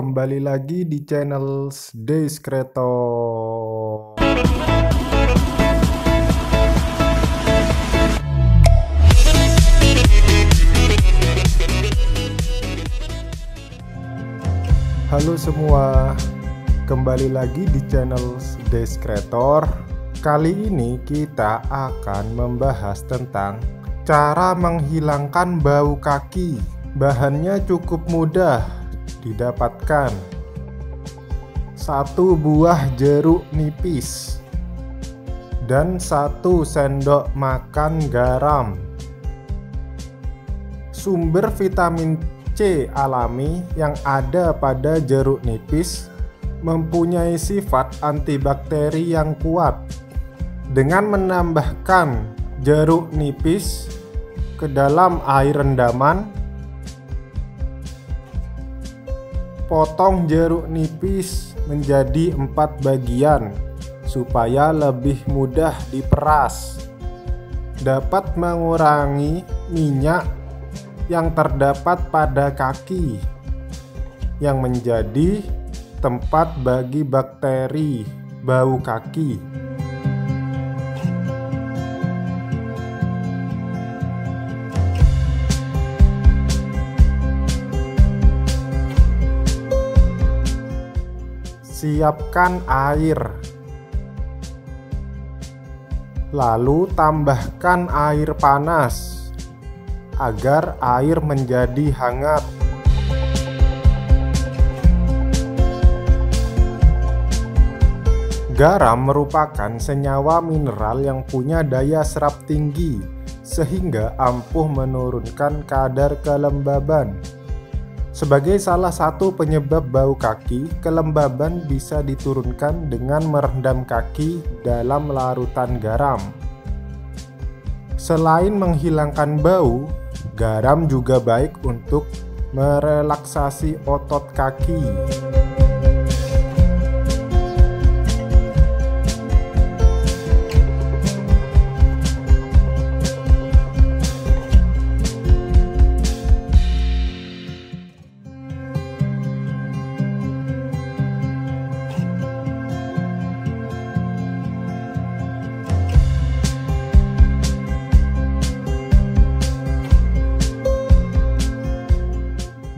Kembali lagi di channel Days Creator. Halo semua, kembali lagi di channel Days Creator. Kali ini kita akan membahas tentang cara menghilangkan bau kaki. Bahannya cukup mudah didapatkan. 1 buah jeruk nipis dan 1 sendok makan garam. Sumber vitamin C alami yang ada pada jeruk nipis mempunyai sifat antibakteri yang kuat. Dengan menambahkan jeruk nipis ke dalam air rendaman, potong jeruk nipis menjadi 4 bagian supaya lebih mudah diperas. Dapat mengurangi minyak yang terdapat pada kaki, yang menjadi tempat bagi bakteri bau kaki. Siapkan air, lalu tambahkan air panas agar air menjadi hangat. Garam merupakan senyawa mineral yang punya daya serap tinggi, sehingga ampuh menurunkan kadar kelembaban. Sebagai salah satu penyebab bau kaki, kelembaban bisa diturunkan dengan merendam kaki dalam larutan garam. Selain menghilangkan bau, garam juga baik untuk merelaksasi otot kaki.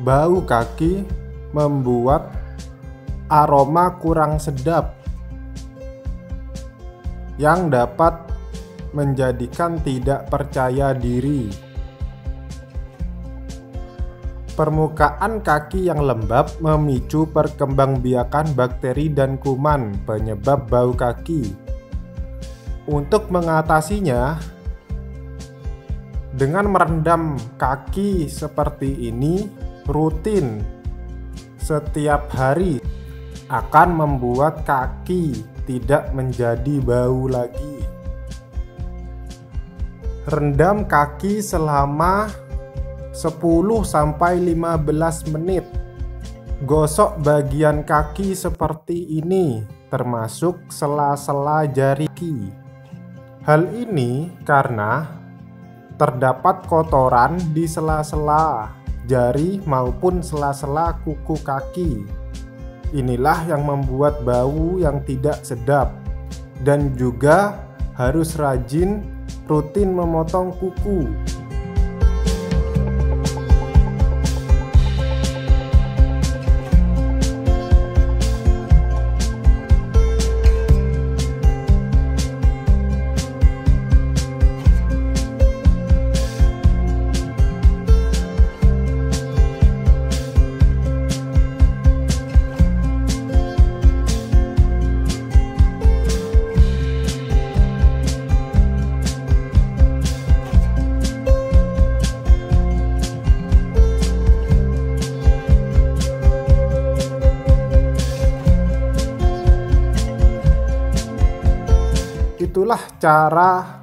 Bau kaki membuat aroma kurang sedap yang dapat menjadikan tidak percaya diri. Permukaan kaki yang lembab memicu perkembangbiakan bakteri dan kuman penyebab bau kaki. Untuk mengatasinya, dengan merendam kaki seperti ini rutin setiap hari akan membuat kaki tidak menjadi bau lagi. Rendam kaki selama 10-15 menit. Gosok bagian kaki seperti ini, termasuk sela-sela jari. Hal ini karena terdapat kotoran di sela-sela jari maupun sela-sela kuku kaki. Inilah yang membuat bau yang tidak sedap, dan juga harus rajin rutin memotong kuku. Itulah cara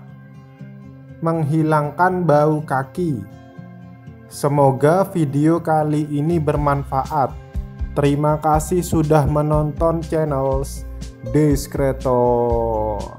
menghilangkan bau kaki. Semoga video kali ini bermanfaat. Terima kasih sudah menonton channel Days Creator.